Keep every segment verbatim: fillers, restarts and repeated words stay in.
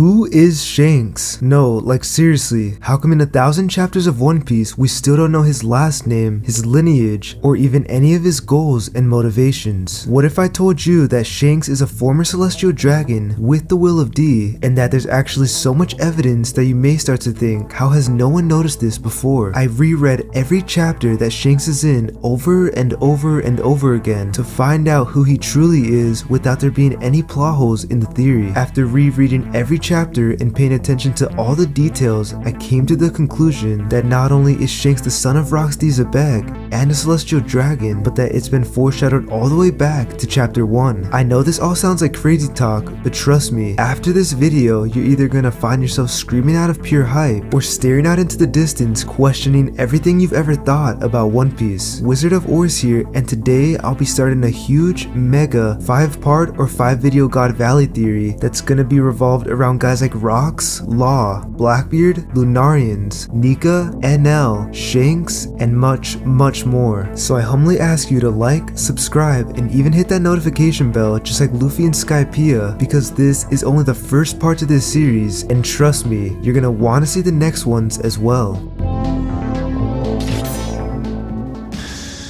Who is Shanks? No, like seriously, how come in a thousand chapters of One Piece we still don't know his last name, his lineage, or even any of his goals and motivations? What if I told you that Shanks is a former Celestial Dragon with the Will of D, and that there's actually so much evidence that you may start to think, how has no one noticed this before? I reread every chapter that Shanks is in over and over and over again to find out who he truly is without there being any plot holes in the theory. After rereading every chapter and paying attention to all the details, I came to the conclusion that not only is Shanks the son of Rocks D. Xebec and a Celestial Dragon, but that it's been foreshadowed all the way back to chapter one. I know this all sounds like crazy talk, but trust me, after this video, you're either gonna find yourself screaming out of pure hype or staring out into the distance questioning everything you've ever thought about One Piece. Wizard of Oz here, and today I'll be starting a huge, mega, five part or five video God Valley theory that's gonna be revolved around guys like Rocks, Law, Blackbeard, Lunarians, Nika, N L, Shanks, and much, much more. So I humbly ask you to like, subscribe, and even hit that notification bell just like Luffy and Skypeia, because this is only the first part to this series, and trust me, you're gonna wanna see the next ones as well.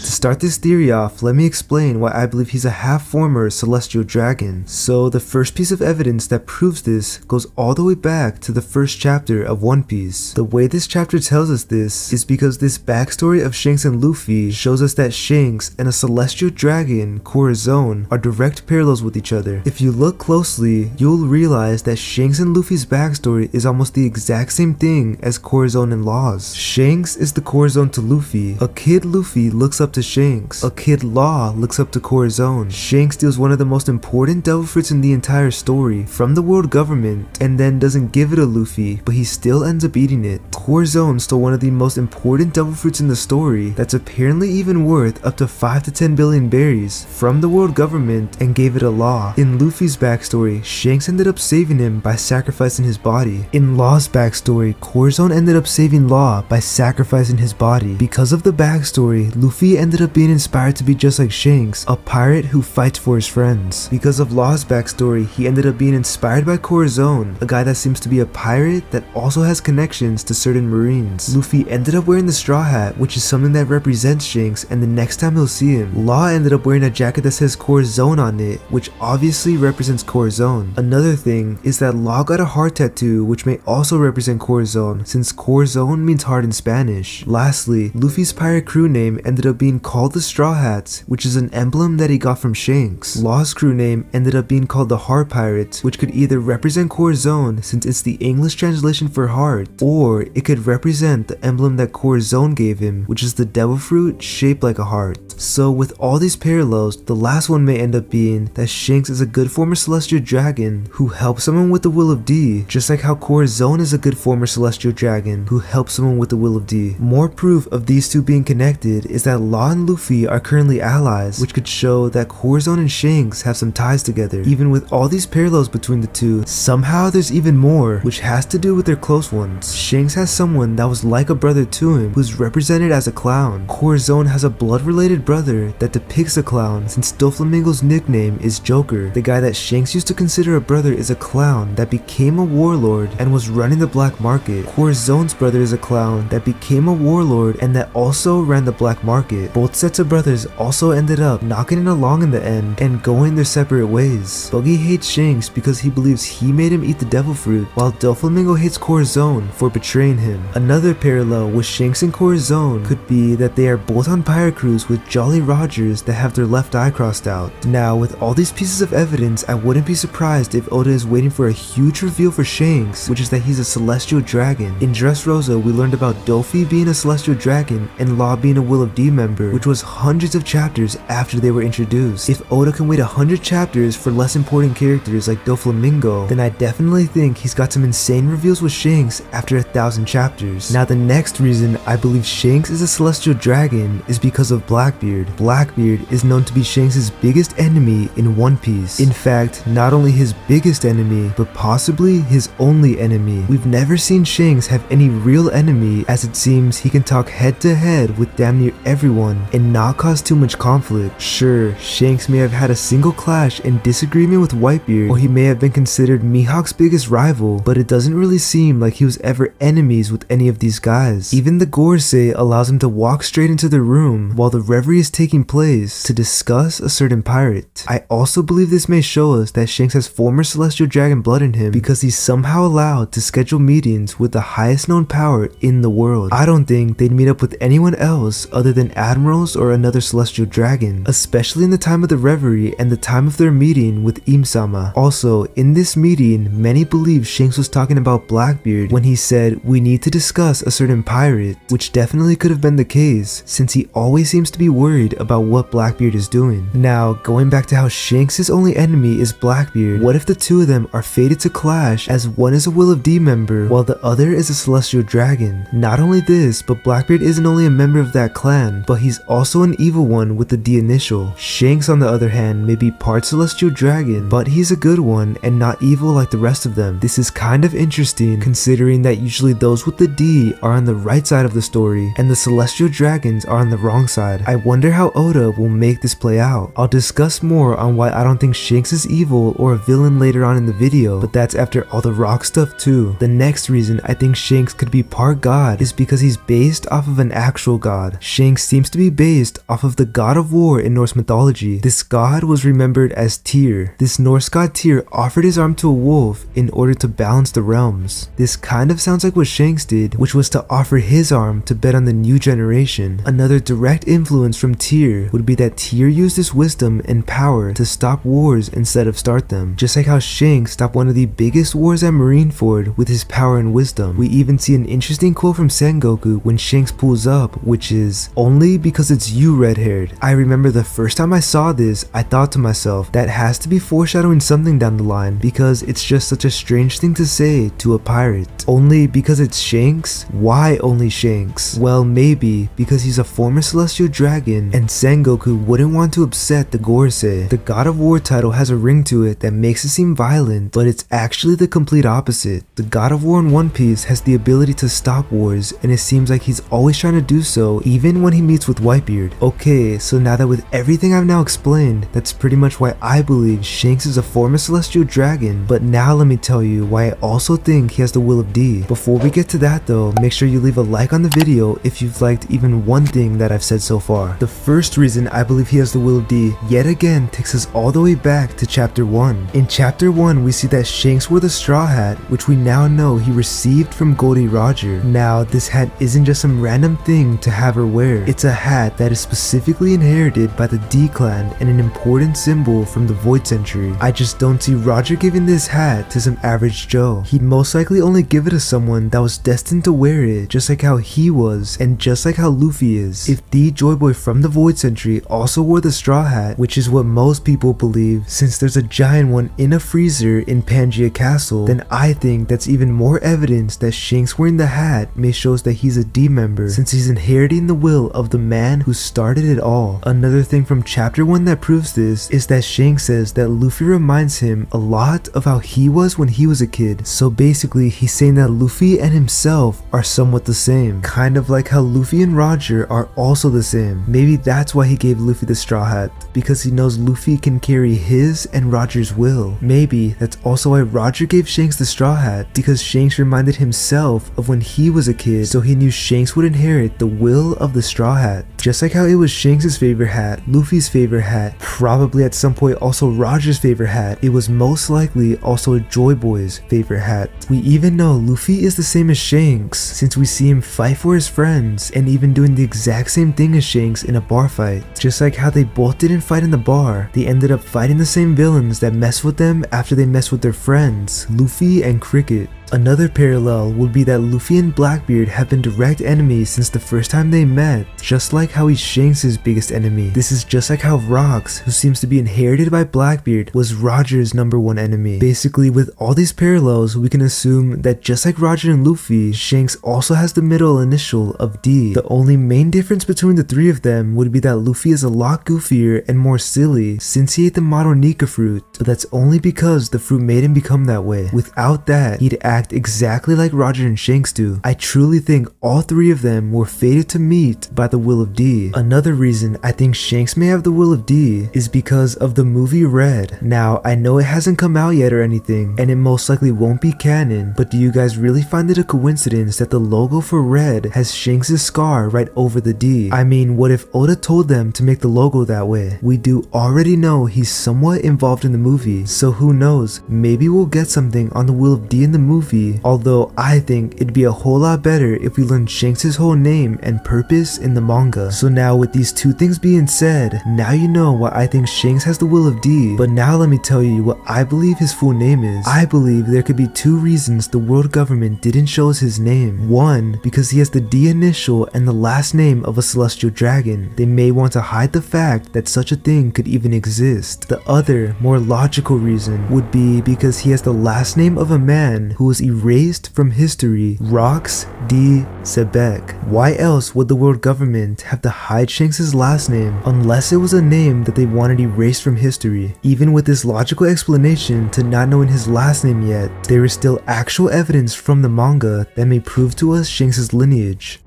To start this theory off, let me explain why I believe he's a half-former Celestial Dragon. So the first piece of evidence that proves this goes all the way back to the first chapter of One Piece. The way this chapter tells us this is because this backstory of Shanks and Luffy shows us that Shanks and a Celestial Dragon, Corazon, are direct parallels with each other. If you look closely, you'll realize that Shanks and Luffy's backstory is almost the exact same thing as Corazon and Law's. Shanks is the Corazon to Luffy. A kid Luffy looks up to Shanks. Shanks. A kid Law looks up to Corazon. Shanks steals one of the most important devil fruits in the entire story from the world government and then doesn't give it to Luffy, but he still ends up eating it. Corazon stole one of the most important devil fruits in the story that's apparently even worth up to five to ten billion berries from the world government and gave it to Law. In Luffy's backstory, Shanks ended up saving him by sacrificing his body. In Law's backstory, Corazon ended up saving Law by sacrificing his body. Because of the backstory, Luffy ended up Up being inspired to be just like Shanks, a pirate who fights for his friends. Because of Law's backstory, he ended up being inspired by Corazon, a guy that seems to be a pirate that also has connections to certain Marines. Luffy ended up wearing the straw hat, which is something that represents Shanks, and the next time he'll see him, Law ended up wearing a jacket that says Corazon on it, which obviously represents Corazon. Another thing is that Law got a heart tattoo, which may also represent Corazon, since Corazon means heart in Spanish. Lastly, Luffy's pirate crew name ended up being called called the Straw Hats, which is an emblem that he got from Shanks. Law's crew name ended up being called the Heart Pirates, which could either represent Corazon, since it's the English translation for heart, or it could represent the emblem that Corazon gave him, which is the devil fruit shaped like a heart. So with all these parallels, the last one may end up being that Shanks is a good former Celestial Dragon who helps someone with the Will of D, just like how Corazon is a good former Celestial Dragon who helps someone with the Will of D. More proof of these two being connected is that Law and Luffy are currently allies, which could show that Corazon and Shanks have some ties together. Even with all these parallels between the two, somehow there's even more, which has to do with their close ones. Shanks has someone that was like a brother to him, who's represented as a clown. Corazon has a blood-related brother that depicts a clown, since Doflamingo's nickname is Joker. The guy that Shanks used to consider a brother is a clown that became a warlord and was running the black market. Corazon's brother is a clown that became a warlord and that also ran the black market. Both sets of brothers also ended up knocking it along in the end and going their separate ways. Buggy hates Shanks because he believes he made him eat the devil fruit, while Doflamingo hates Corazon for betraying him. Another parallel with Shanks and Corazon could be that they are both on pirate crews with Jolly Rogers that have their left eye crossed out. Now, with all these pieces of evidence, I wouldn't be surprised if Oda is waiting for a huge reveal for Shanks, which is that he's a Celestial Dragon. In Dress Rosa, we learned about Dofi being a Celestial Dragon and Law being a Will of D member, which was hundreds of chapters after they were introduced. If Oda can wait one hundred chapters for less important characters like Doflamingo, then I definitely think he's got some insane reveals with Shanks after a thousand chapters. Now, the next reason I believe Shanks is a Celestial Dragon is because of Blackbeard. Blackbeard is known to be Shanks' biggest enemy in One Piece. In fact, not only his biggest enemy, but possibly his only enemy. We've never seen Shanks have any real enemy, as it seems he can talk head to head with damn near everyone him and not cause too much conflict. Sure, Shanks may have had a single clash and disagreement with Whitebeard, or he may have been considered Mihawk's biggest rival, but it doesn't really seem like he was ever enemies with any of these guys. Even the Gorosei allows him to walk straight into the room while the Reverie is taking place to discuss a certain pirate. I also believe this may show us that Shanks has former Celestial Dragon blood in him because he's somehow allowed to schedule meetings with the highest known power in the world. I don't think they'd meet up with anyone else other than admirals or another Celestial Dragon, especially in the time of the Reverie and the time of their meeting with Im-sama. Also, in this meeting, many believe Shanks was talking about Blackbeard when he said, "We need to discuss a certain pirate," which definitely could have been the case since he always seems to be worried about what Blackbeard is doing. Now, going back to how Shanks' only enemy is Blackbeard, what if the two of them are fated to clash as one is a Will of D member while the other is a Celestial Dragon? Not only this, but Blackbeard isn't only a member of that clan, but he's also an evil one with the D initial. Shanks, on the other hand, may be part Celestial Dragon, but he's a good one and not evil like the rest of them. This is kind of interesting considering that usually those with the D are on the right side of the story and the Celestial Dragons are on the wrong side. I wonder how Oda will make this play out. I'll discuss more on why I don't think Shanks is evil or a villain later on in the video, but that's after all the rock stuff too. The next reason I think Shanks could be part god is because he's based off of an actual god. Shanks seems to be based off of the god of war in Norse mythology. This god was remembered as Tyr. This Norse god Tyr offered his arm to a wolf in order to balance the realms. This kind of sounds like what Shanks did, which was to offer his arm to bet on the new generation. Another direct influence from Tyr would be that Tyr used his wisdom and power to stop wars instead of start them, just like how Shanks stopped one of the biggest wars at Marineford with his power and wisdom. We even see an interesting quote from Sengoku when Shanks pulls up, which is, "Only because it's you, red-haired." I remember the first time I saw this, I thought to myself, that has to be foreshadowing something down the line because it's just such a strange thing to say to a pirate. Only because it's Shanks? Why only Shanks? Well, maybe because he's a former Celestial Dragon and Sengoku wouldn't want to upset the Gorosei. The God of War title has a ring to it that makes it seem violent, but it's actually the complete opposite. The God of War in One Piece has the ability to stop wars, and it seems like he's always trying to do so even when he meets with Whitebeard. Okay, so now that with everything I've now explained, that's pretty much why I believe Shanks is a former Celestial Dragon, but now let me tell you why I also think he has the Will of D. Before we get to that though, make sure you leave a like on the video if you've liked even one thing that I've said so far. The first reason I believe he has the Will of D yet again takes us all the way back to chapter one. In chapter one, we see that Shanks wore the straw hat, which we now know he received from Gol D. Roger. Now, this hat isn't just some random thing to have her wear. It's a hat that is specifically inherited by the D clan and an important symbol from the Void Century. I just don't see Roger giving this hat to some average Joe. He'd most likely only give it to someone that was destined to wear it, just like how he was and just like how Luffy is. If the Joy Boy from the Void Century also wore the straw hat, which is what most people believe since there's a giant one in a freezer in Pangea Castle, then I think that's even more evidence that Shanks wearing the hat may shows that he's a D member since he's inheriting the will of the man who started it all. Another thing from chapter one that proves this is that Shanks says that Luffy reminds him a lot of how he was when he was a kid. So basically he's saying that Luffy and himself are somewhat the same, kind of like how Luffy and Roger are also the same. Maybe that's why he gave Luffy the straw hat, because he knows Luffy can carry his and Roger's will. Maybe that's also why Roger gave Shanks the straw hat, because Shanks reminded himself of when he was a kid, so he knew Shanks would inherit the will of the straw hat. Just like how it was Shanks' favorite hat, Luffy's favorite hat, probably at some point also Roger's favorite hat, it was most likely also Joy Boy's favorite hat. We even know Luffy is the same as Shanks, since we see him fight for his friends and even doing the exact same thing as Shanks in a bar fight. Just like how they both didn't fight in the bar, they ended up fighting the same villains that messed with them after they messed with their friends, Luffy and Cricket. Another parallel would be that Luffy and Blackbeard have been direct enemies since the first time they met, just like how he's Shanks' biggest enemy. This is just like how Rocks, who seems to be inherited by Blackbeard, was Roger's number one enemy. Basically, with all these parallels, we can assume that just like Roger and Luffy, Shanks also has the middle initial of D. The only main difference between the three of them would be that Luffy is a lot goofier and more silly since he ate the Moronika fruit, but that's only because the fruit made him become that way. Without that, he'd act act exactly like Roger and Shanks do. I truly think all three of them were fated to meet by the Will of D. Another reason I think Shanks may have the Will of D is because of the movie Red. Now, I know it hasn't come out yet or anything, and it most likely won't be canon, but do you guys really find it a coincidence that the logo for Red has Shanks' scar right over the D? I mean, what if Oda told them to make the logo that way? We do already know he's somewhat involved in the movie, so who knows, maybe we'll get something on the Will of D in the movie, although I think it'd be a whole lot better if we learned Shanks' whole name and purpose in the manga. So now with these two things being said, now you know why I think Shanks has the Will of D, but now let me tell you what I believe his full name is. I believe there could be two reasons the world government didn't show us his name. One, because he has the D initial and the last name of a celestial dragon. They may want to hide the fact that such a thing could even exist. The other, more logical reason would be because he has the last name of a man who was erased from history, Rocks D. Xebec. Why else would the world government have to hide Shanks' last name unless it was a name that they wanted erased from history? Even with this logical explanation to not knowing his last name yet, there is still actual evidence from the manga that may prove to us Shanks' lineage.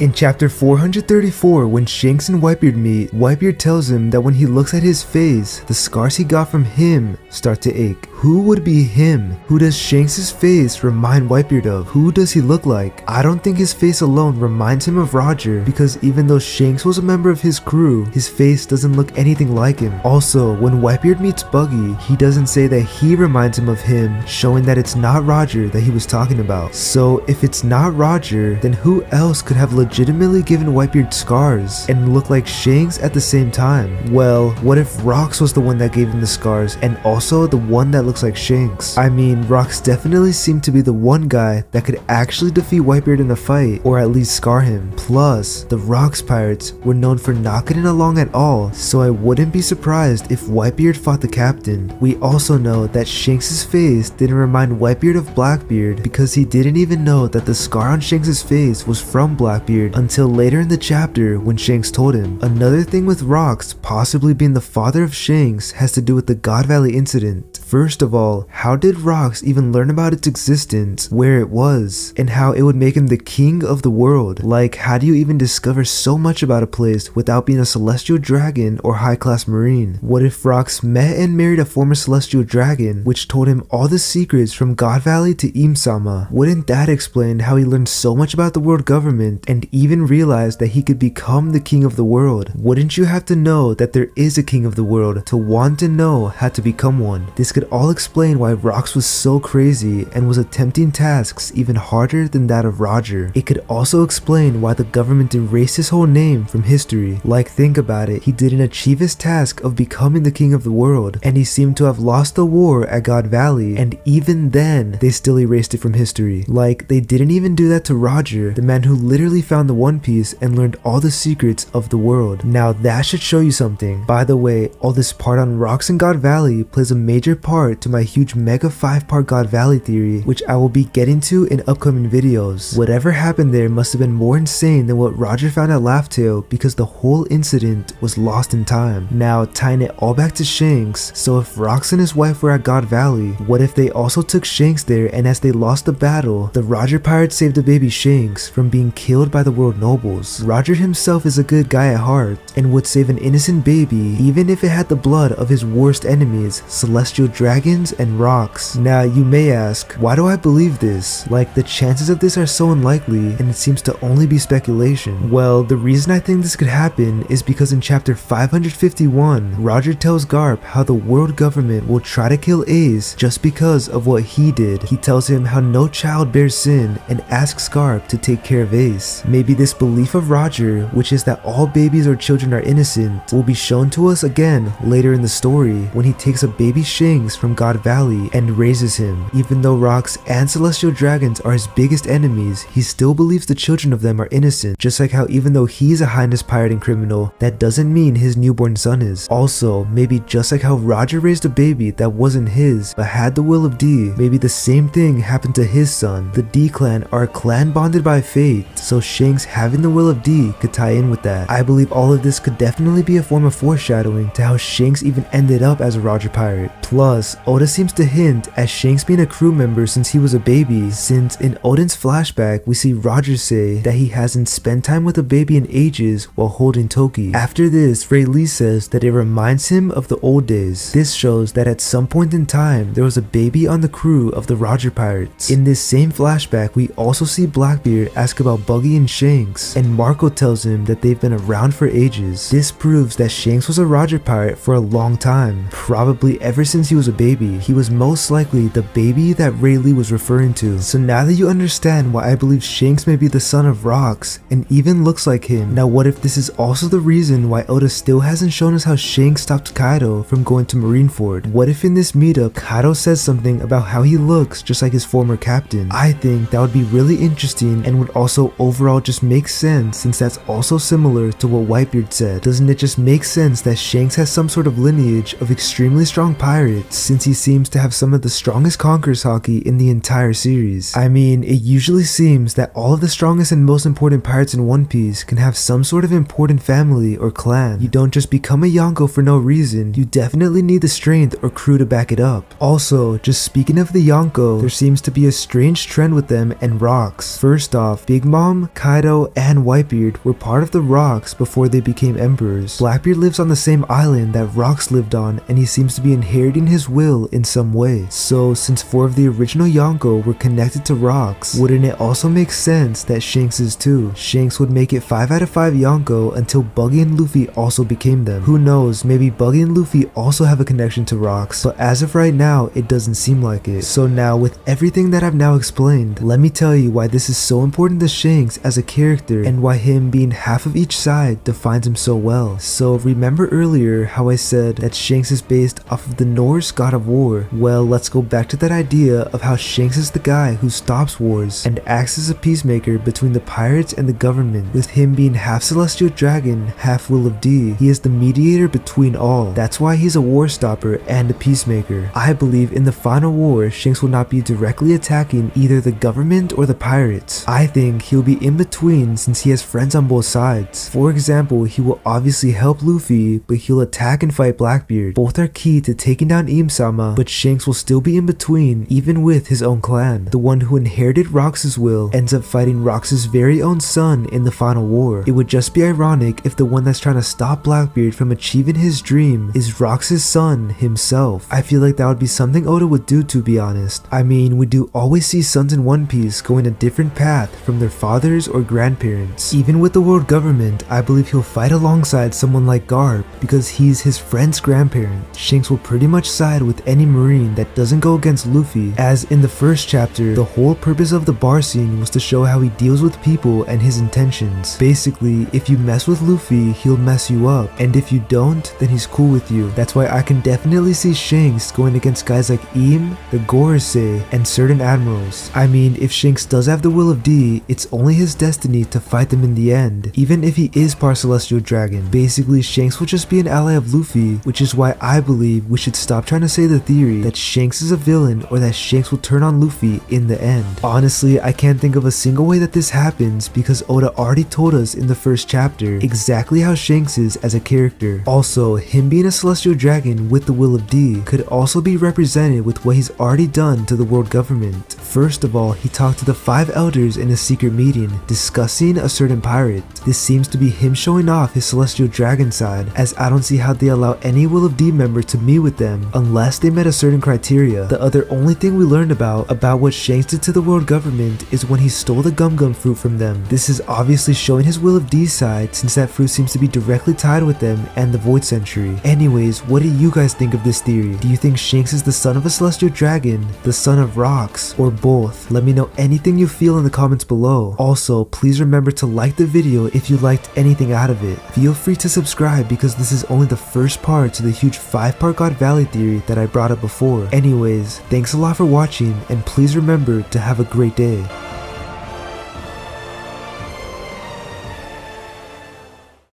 In chapter four hundred thirty-four, when Shanks and Whitebeard meet, Whitebeard tells him that when he looks at his face, the scars he got from him start to ache. Who would be him? Who does Shanks' face remind Whitebeard of? Who does he look like? I don't think his face alone reminds him of Roger, because even though Shanks was a member of his crew, his face doesn't look anything like him. Also, when Whitebeard meets Buggy, he doesn't say that he reminds him of him, showing that it's not Roger that he was talking about. So if it's not Roger, then who else could have legit legitimately given Whitebeard scars and look like Shanks at the same time? Well, what if Rocks was the one that gave him the scars and also the one that looks like Shanks? I mean, Rocks definitely seemed to be the one guy that could actually defeat Whitebeard in a fight, or at least scar him. Plus, the Rocks pirates were known for not getting along at all, so I wouldn't be surprised if Whitebeard fought the captain. We also know that Shanks' face didn't remind Whitebeard of Blackbeard because he didn't even know that the scar on Shanks' face was from Blackbeard until later in the chapter when Shanks told him. Another thing with Rocks possibly being the father of Shanks has to do with the God Valley Incident. First of all, how did Rocks even learn about its existence, where it was, and how it would make him the king of the world? Like, how do you even discover so much about a place without being a celestial dragon or high-class marine? What if Rocks met and married a former celestial dragon, which told him all the secrets from God Valley to Im-sama? Wouldn't that explain how he learned so much about the world government and even realized that he could become the king of the world? Wouldn't you have to know that there is a king of the world to want to know how to become one? This could all explain why Rocks was so crazy and was attempting tasks even harder than that of Roger. It could also explain why the government erased his whole name from history. Like, think about it, he didn't achieve his task of becoming the king of the world, and he seemed to have lost the war at God Valley, and even then, they still erased it from history. Like, they didn't even do that to Roger, the man who literally found the One Piece and learned all the secrets of the world. Now that should show you something. By the way, all this part on Rocks and God Valley plays a major part to my huge mega five part God Valley theory, which I will be getting to in upcoming videos. Whatever happened there must have been more insane than what Roger found at Laugh Tale, because the whole incident was lost in time. Now tying it all back to Shanks, so if Rocks and his wife were at God Valley, what if they also took Shanks there, and as they lost the battle, the Roger pirates saved the baby Shanks from being killed by the world nobles? Roger himself is a good guy at heart and would save an innocent baby even if it had the blood of his worst enemies, celestial dragons and Rocks. Now you may ask, why do I believe this? Like, the chances of this are so unlikely and it seems to only be speculation. Well, the reason I think this could happen is because in chapter five hundred fifty-one, Roger tells Garp how the world government will try to kill Ace just because of what he did. He tells him how no child bears sin and asks Garp to take care of Ace. Maybe this belief of Roger, which is that all babies or children are innocent, will be shown to us again later in the story when he takes a baby Shanks from God Valley and raises him. Even though Rocks and celestial dragons are his biggest enemies, he still believes the children of them are innocent, just like how even though he's a high-class pirate and criminal, that doesn't mean his newborn son is. Also, maybe just like how Roger raised a baby that wasn't his but had the Will of D, maybe the same thing happened to his son. The D clan are a clan bonded by fate, so Shanks having the Will of D could tie in with that. I believe all of this could definitely be a form of foreshadowing to how Shanks even ended up as a Roger pirate. Plus, Plus, Oda seems to hint at Shanks being a crew member since he was a baby, since in Odin's flashback we see Roger say that he hasn't spent time with a baby in ages while holding Toki. After this, Rayleigh says that it reminds him of the old days. This shows that at some point in time there was a baby on the crew of the Roger Pirates. In this same flashback we also see Blackbeard ask about Buggy and Shanks, and Marco tells him that they've been around for ages. This proves that Shanks was a Roger Pirate for a long time, probably ever since he was a baby. He was most likely the baby that Rayleigh was referring to. So now that you understand why I believe Shanks may be the son of Rocks and even looks like him, now what if this is also the reason why Oda still hasn't shown us how Shanks stopped Kaido from going to Marineford? What if in this meetup Kaido says something about how he looks just like his former captain? I think that would be really interesting and would also overall just make sense, since that's also similar to what Whitebeard said. Doesn't it just make sense that Shanks has some sort of lineage of extremely strong pirates, since he seems to have some of the strongest Conquerors Haki in the entire series? I mean, it usually seems that all of the strongest and most important pirates in One Piece can have some sort of important family or clan. You don't just become a Yonko for no reason. You definitely need the strength or crew to back it up. Also, just speaking of the Yonko, there seems to be a strange trend with them and Rocks. First off, Big Mom, Kaido, and Whitebeard were part of the Rocks before they became emperors. Blackbeard lives on the same island that Rocks lived on, and he seems to be inheriting his will in some way. So since four of the original Yonko were connected to Rocks, wouldn't it also make sense that Shanks is too? Shanks would make it five out of five Yonko until Buggy and Luffy also became them. Who knows, maybe Buggy and Luffy also have a connection to Rocks, but as of right now it doesn't seem like it. So now with everything that I've now explained, let me tell you why this is so important to Shanks as a character and why him being half of each side defines him so well. So remember earlier how I said that Shanks is based off of the Norse god of war? Well, let's go back to that idea of how Shanks is the guy who stops wars and acts as a peacemaker between the pirates and the government. With him being half Celestial Dragon, half Will of D, he is the mediator between all. That's why he's a war stopper and a peacemaker. I believe in the final war, Shanks will not be directly attacking either the government or the pirates. I think he'll be in between, since he has friends on both sides. For example, he will obviously help Luffy, but he'll attack and fight Blackbeard. Both are key to taking down Im-sama, but Shanks will still be in between, even with his own clan. The one who inherited Rox's will ends up fighting Rox's very own son in the final war. It would just be ironic if the one that's trying to stop Blackbeard from achieving his dream is Rox's son himself. I feel like that would be something Oda would do, to be honest. I mean, we do always see sons in One Piece going a different path from their fathers or grandparents. Even with the world government, I believe he'll fight alongside someone like Garp because he's his friend's grandparent. Shanks will pretty much side with any Marine that doesn't go against Luffy, as in the first chapter, the whole purpose of the bar scene was to show how he deals with people and his intentions. Basically, if you mess with Luffy, he'll mess you up, and if you don't, then he's cool with you. That's why I can definitely see Shanks going against guys like Im, the Gorosei, and certain admirals. I mean, if Shanks does have the Will of D, it's only his destiny to fight them in the end, even if he is part Celestial Dragon. Basically, Shanks will just be an ally of Luffy, which is why I believe we should stop trying to say the theory that Shanks is a villain or that Shanks will turn on Luffy in the end. Honestly, I can't think of a single way that this happens because Oda already told us in the first chapter exactly how Shanks is as a character. Also, him being a Celestial Dragon with the Will of D could also be represented with what he's already done to the world government. First of all, he talked to the five elders in a secret meeting, discussing a certain pirate. This seems to be him showing off his Celestial Dragon side, as I don't see how they allow any Will of D member to meet with them unless they met a certain criteria. The other only thing we learned about about what Shanks did to the world government is when he stole the gum gum fruit from them. This is obviously showing his Will of D side, since that fruit seems to be directly tied with them and the Void Century. Anyways, what do you guys think of this theory? Do you think Shanks is the son of a Celestial Dragon, the son of Rocks, or both? Let me know anything you feel in the comments below. Also, please remember to like the video if you liked anything out of it. Feel free to subscribe because this is only the first part to the huge five-part God Valley theory that I brought up before. Anyways, thanks a lot for watching, and please remember to have a great day.